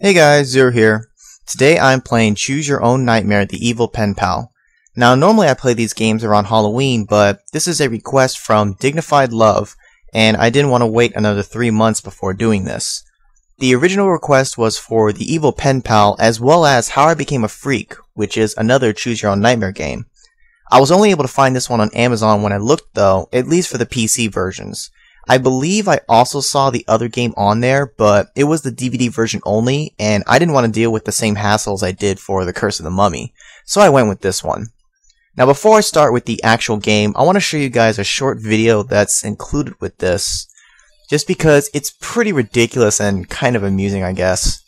Hey guys, Zero here. Today I'm playing Choose Your Own Nightmare, The Evil Pen Pal. Now normally I play these games around Halloween, but this is a request from Dignified Love, and I didn't want to wait another 3 months before doing this. The original request was for The Evil Pen Pal as well as How I Became a Freak, which is another Choose Your Own Nightmare game. I was only able to find this one on Amazon when I looked though, at least for the PC versions. I believe I also saw the other game on there, but it was the DVD version only, and I didn't want to deal with the same hassles I did for The Curse of the Mummy, so I went with this one. Now before I start with the actual game, I want to show you guys a short video that's included with this, just because it's pretty ridiculous and kind of amusing, I guess.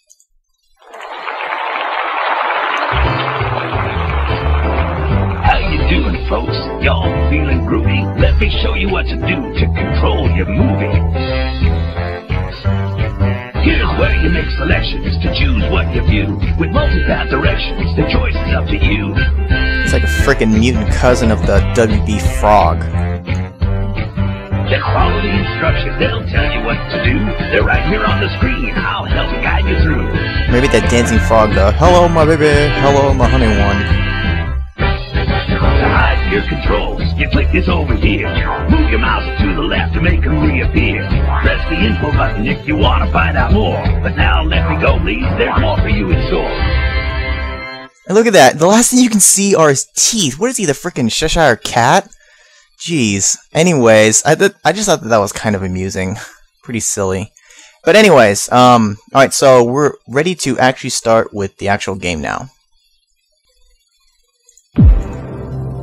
Folks, y'all feeling groovy? Let me show you what to do to control your movie. Here's where you make selections to choose what you view. With multi-path directions, the choice is up to you. It's like a frickin' mutant cousin of the WB Frog. The quality instructions, they'll tell you what to do. They're right here on the screen. I'll help guide you through. Maybe that dancing frog though. Hello my baby, hello my honey one. Your controls. You click this over here. Move your mouse to the left to make them reappear. Press the info button if you want to find out more. But now let me go, please. There's more for you in store. And look at that. The last thing you can see are his teeth. What is he, the freaking Sheshire cat? Jeez. Anyways, I just thought that was kind of amusing. Pretty silly. But anyways, alright, so we're ready to actually start with the actual game now.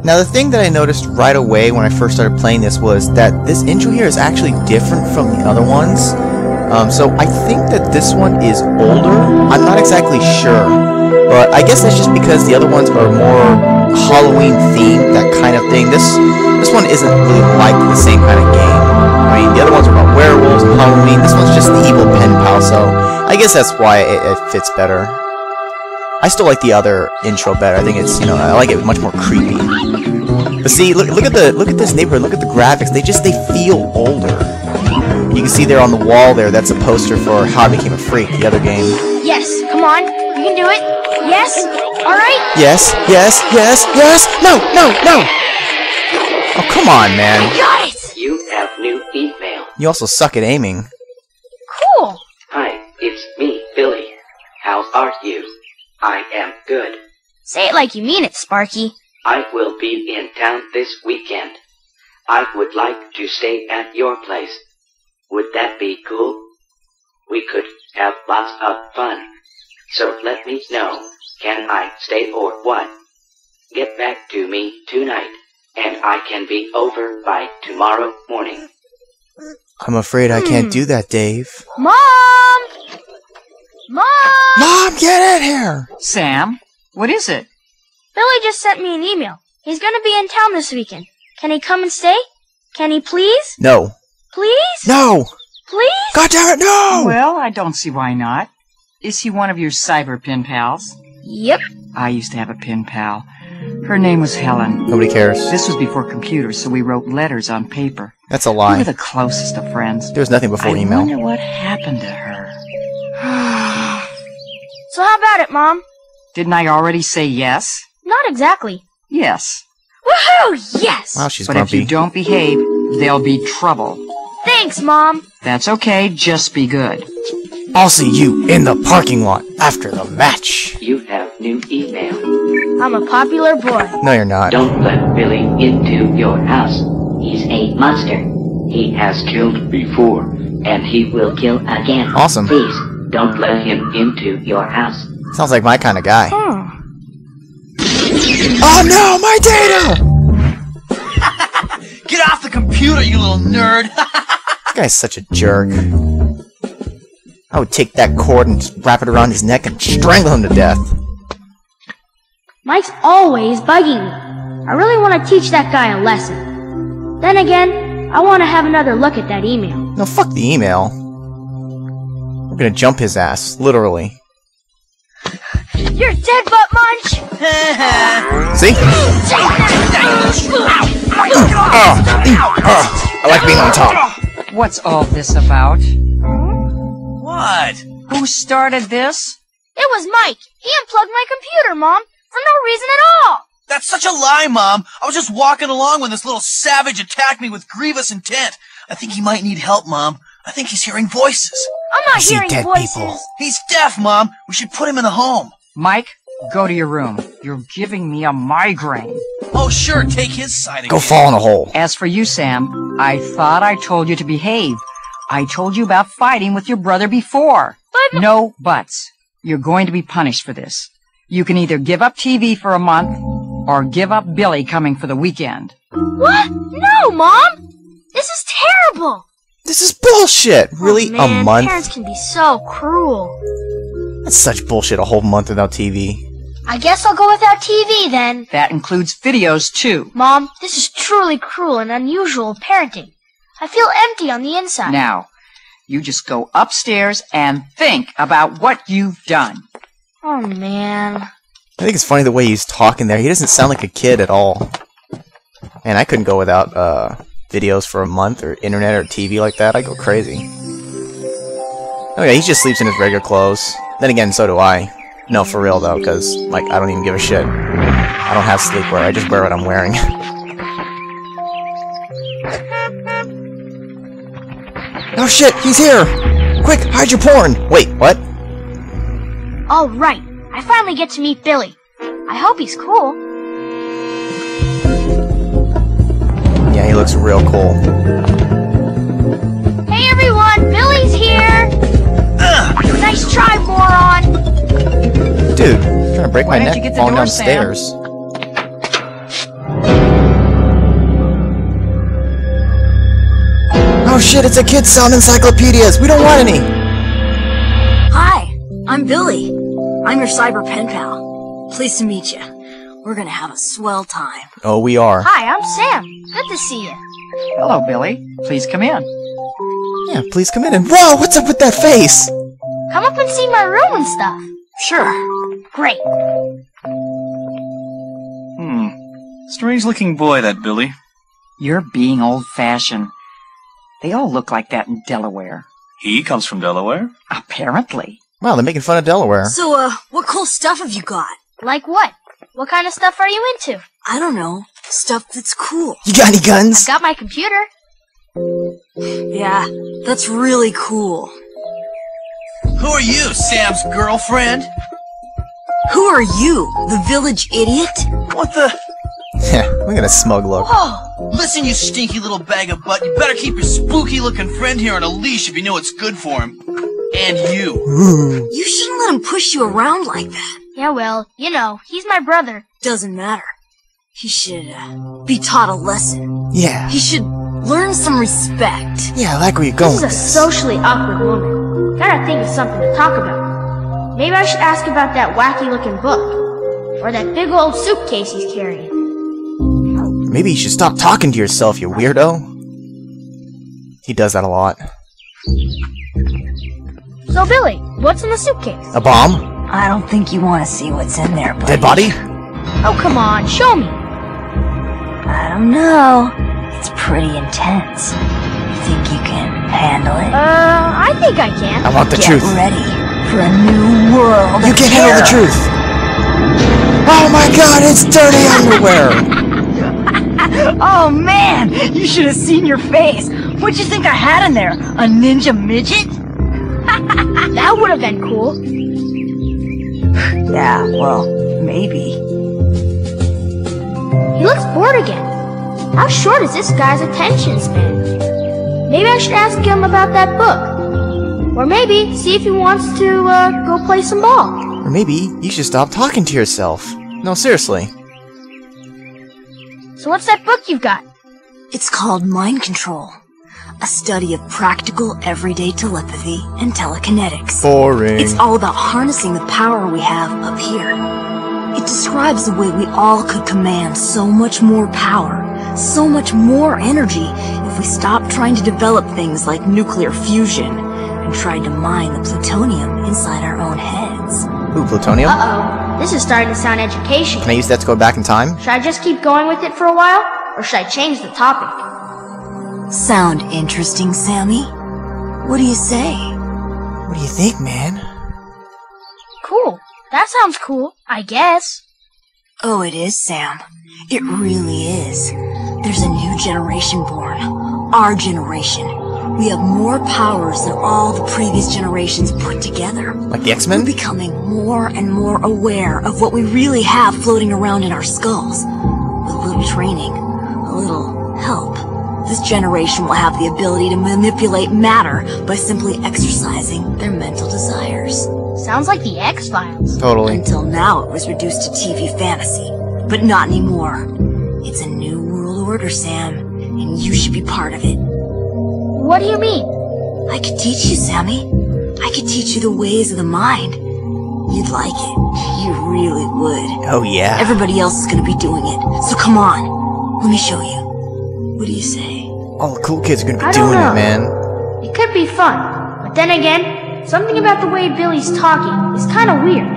Now the thing that I noticed right away when I first started playing this was that this intro here is actually different from the other ones. So I think that this one is older. I'm not exactly sure, but I guess that's just because the other ones are more Halloween themed, that kind of thing. This one isn't really like the same kind of game. I mean, the other ones are about werewolves and Halloween. This one's just The Evil Pen Pal, so I guess that's why it fits better. I still like the other intro better. I think it's, you know, I like it much more creepy. But see, look at this neighborhood. Look at the graphics. They feel older. And you can see there on the wall there. That's a poster for How I Became a Freak, the other game. Yes, come on, you can do it. Yes, all right. Yes, yes, yes, yes. No, no, no. Oh come on, man. I got it. You have new email. You also suck at aiming. Cool. Hi, it's me, Billy. How are you? I am good. Say it like you mean it, Sparky. I will be in town this weekend. I would like to stay at your place. Would that be cool? We could have lots of fun. So let me know, can I stay or what? Get back to me tonight, and I can be over by tomorrow morning. I'm afraid I can't do that, Dave. Mom! Mom! Mom, get in here! Sam, what is it? Billy just sent me an email. He's gonna be in town this weekend. Can he come and stay? Can he please? No. Please? No! Please? God damn it, no! Well, I don't see why not. Is he one of your cyber pen pals? Yep. I used to have a pen pal. Her name was Helen. Nobody cares. This was before computers, so we wrote letters on paper. That's a lie. We were the closest of friends. There was nothing before email. I wonder what happened to her. So how about it, Mom? Didn't I already say yes? Not exactly. Yes. Woohoo! Yes! Wow, she's grumpy. But if you don't behave, there'll be trouble. Thanks, Mom. That's okay. Just be good. I'll see you in the parking lot after the match. You have new email. I'm a popular boy. No, you're not. Don't let Billy into your house. He's a monster. He has killed before, and he will kill again. Awesome. Please. Don't let him into your house. Sounds like my kind of guy. Hmm. Oh no, my data! Get off the computer, you little nerd! This guy's such a jerk. I would take that cord and wrap it around his neck and strangle him to death. Mike's always bugging me. I really want to teach that guy a lesson. Then again, I want to have another look at that email. No, fuck the email. I'm gonna jump his ass, literally. You're dead, butt munch. See? I like being on top. What's all this about? What? Who started this? It was Mike. He unplugged my computer, Mom, for no reason at all. That's such a lie, Mom. I was just walking along when this little savage attacked me with grievous intent. I think he might need help, Mom. I think he's hearing voices. I'm not hearing voices. People. He's deaf, Mom. We should put him in a home. Mike, go to your room. You're giving me a migraine. Oh, sure. Take his side again. Go fall in a hole. As for you, Sam, I thought I told you to behave. I told you about fighting with your brother before. But... No buts. You're going to be punished for this. You can either give up TV for a month or give up Billy coming for the weekend. What? No, Mom! This is terrible! This is bullshit! Really? Oh, man, a month? Parents can be so cruel. That's such bullshit, a whole month without TV. I guess I'll go without TV, then. That includes videos, too. Mom, this is truly cruel and unusual parenting. I feel empty on the inside. Now, you just go upstairs and think about what you've done. Oh, man... I think it's funny the way he's talking there. He doesn't sound like a kid at all. Man, I couldn't go without videos for a month or internet or TV like that. I'd go crazy. Oh yeah, he just sleeps in his regular clothes. Then again, so do I. No, for real though, because, like, I don't even give a shit. I don't have sleepwear. I just wear what I'm wearing. Oh shit, he's here! Quick, hide your porn! Wait, what? Alright. I finally get to meet Billy. I hope he's cool. Yeah, he looks real cool. Hey everyone, Billy's here! Nice try, moron! Dude, I'm trying to break my neck falling down the stairs. Oh shit, it's a kid's sound encyclopedias! We don't want any! Hi, I'm Billy. I'm your cyber pen pal. Pleased to meet you. We're gonna have a swell time. Oh, we are. Hi, I'm Sam. Good to see you. Hello, Billy. Please come in. Yeah, please come in and... Whoa, what's up with that face? Come up and see my room and stuff. Sure. Great. Hmm. Strange-looking boy, that Billy. You're being old-fashioned. They all look like that in Delaware. He comes from Delaware? Apparently. Wow, they're making fun of Delaware. So, what cool stuff have you got? Like what? What kind of stuff are you into? I don't know. Stuff that's cool. You got any guns? I've got my computer. Yeah, that's really cool. Who are you, Sam's girlfriend? Who are you, the village idiot? What the... Heh, we're gonna smug look. Whoa. Listen, you stinky little bag of butt. You better keep your spooky-looking friend here on a leash if you know what's good for him. And you. Ooh. You shouldn't let him push you around like that. Yeah, well, you know, he's my brother. Doesn't matter. He should be taught a lesson. Yeah. He should learn some respect. Yeah, I like where you're going with this. This is a socially awkward woman. Gotta think of something to talk about. Maybe I should ask about that wacky-looking book. Or that big old suitcase he's carrying. Maybe you should stop talking to yourself, you weirdo. He does that a lot. So, Billy, what's in the suitcase? A bomb? I don't think you want to see what's in there, buddy. Dead body? Oh, come on, show me. I don't know. It's pretty intense. You think you can handle it? I think I can. I want the truth. Get ready for a new world. You can handle the truth. Oh my god, it's dirty underwear. Oh man, you should have seen your face. What'd you think I had in there? A ninja midget? That would have been cool. Yeah, well, maybe. He looks bored again. How short is this guy's attention span? Maybe I should ask him about that book. Or maybe see if he wants to go play some ball. Or maybe you should stop talking to yourself. No, seriously. So what's that book you've got? It's called Mind Control. A study of practical, everyday telepathy and telekinetics. Boring. It's all about harnessing the power we have up here. It describes the way we all could command so much more power, so much more energy, if we stopped trying to develop things like nuclear fusion and tried to mine the plutonium inside our own heads. Ooh, plutonium? Uh-oh. This is starting to sound educational. Can I use that to go back in time? Should I just keep going with it for a while, or should I change the topic? Sound interesting, Sammy? What do you say? What do you think, man? Cool. That sounds cool, I guess. Oh, it is, Sam. It really is. There's a new generation born. Our generation. We have more powers than all the previous generations put together. Like the X-Men? We're becoming more and more aware of what we really have floating around in our skulls. With a little training, a little help, this generation will have the ability to manipulate matter by simply exercising their mental desires. Sounds like the X-Files. Totally. Until now it was reduced to TV fantasy, but not anymore. It's a new world order, Sam, and you should be part of it. What do you mean? I could teach you, Sammy. I could teach you the ways of the mind. You'd like it. You really would. Oh, yeah. Everybody else is going to be doing it, so come on. Let me show you. What do you say? All the cool kids are gonna be doing it, man. It could be fun, but then again, something about the way Billy's talking is kind of weird.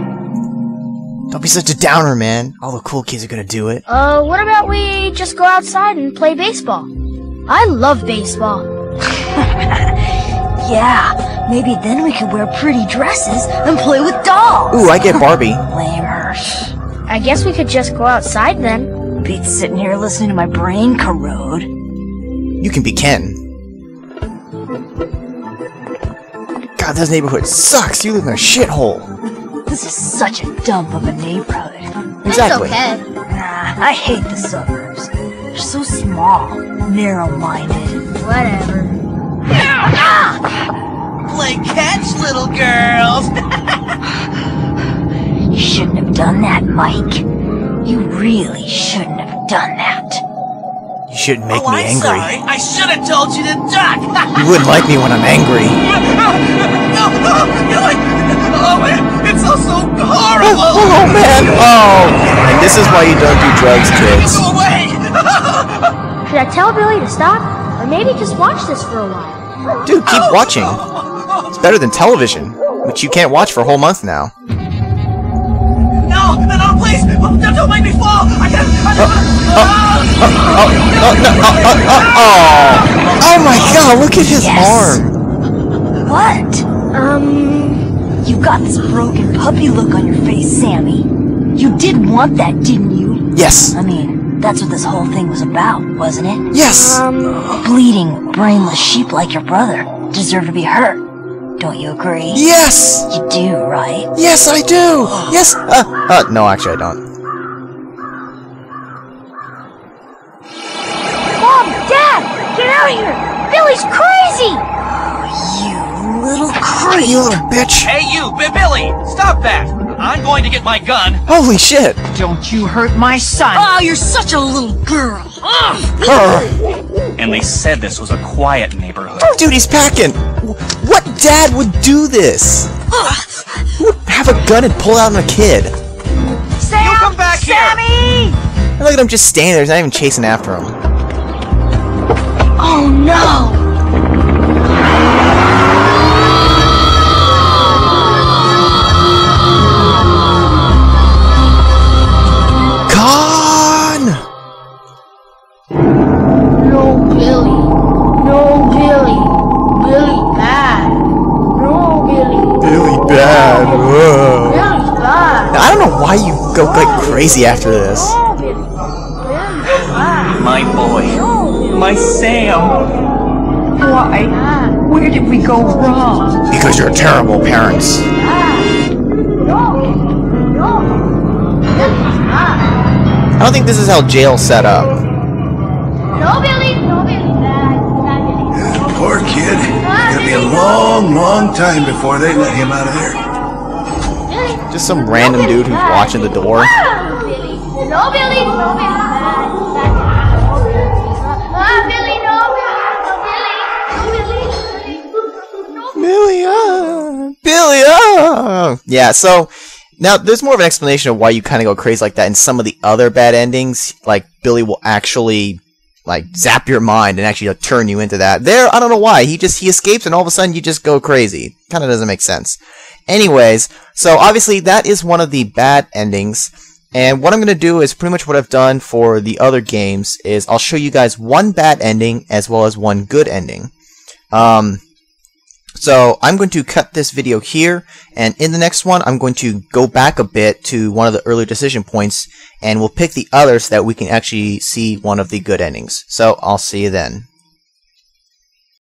Don't be such a downer, man. All the cool kids are gonna do it. What about we just go outside and play baseball? I love baseball. Yeah, maybe then we could wear pretty dresses and play with dolls. Ooh, I get Barbie. Lamer. I guess we could just go outside then. Beats sitting here listening to my brain corrode. You can be Ken. God, this neighborhood sucks. You live in a shithole. This is such a dump of a neighborhood. Exactly. It's okay. Nah, I hate the suburbs. They're so small, narrow-minded. Whatever. Play catch, little girls. You shouldn't have done that, Mike. You really shouldn't have done that. You shouldn't make me angry. Sorry. I should have told you to duck. You wouldn't like me when I'm angry. You're like, oh man, it's all so horrible. Oh man, oh. And this is why you don't do drugs, kids. Go away. Should I tell Billy to stop, or maybe just watch this for a while? Dude, keep watching. It's better than television, which you can't watch for a whole month now. No, please! Don't make me fall! Oh my god, look at his arm! What? You've got this broken puppy look on your face, Sammy. You did want that, didn't you? Yes. I mean, that's what this whole thing was about, wasn't it? Yes! Bleeding, brainless sheep like your brother deserve to be hurt. Don't you agree? Yes! You do, right? Yes, I do! Yes! No, actually, I don't. Mom! Dad! Get out of here! Billy's crazy! Oh, you little crazy! You little bitch! Hey, you! Billy! Stop that! I'm going to get my gun! Holy shit! Don't you hurt my son! Oh, you're such a little girl! And they said this was a quiet neighborhood. Dude, he's packing! What dad would do this? Who would have a gun and pull out on a kid? Sam, you come back Sammy! Here! And look at him just standing there, he's not even chasing after him. Oh no! Go like crazy after this. My boy. My Sam. Why? Where did we go wrong? Because you're terrible parents. I don't think this is how jail's set up. No, Billy. No, Billy. Poor kid. It's gonna be a long, long time before they let him out of there. Just some random dude who's watching the door. Billy, yeah, so now there's more of an explanation of why you kind of go crazy like that in some of the other bad endings. Like Billy will actually like zap your mind and actually like, turn you into that. There, I don't know why. He escapes and all of a sudden you just go crazy. Kind of doesn't make sense. Anyways, so obviously that is one of the bad endings, and what I'm going to do is pretty much what I've done for the other games is I'll show you guys one bad ending as well as one good ending. So I'm going to cut this video here, and in the next one I'm going to go back a bit to one of the earlier decision points, and we'll pick the others so that we can actually see one of the good endings. So I'll see you then.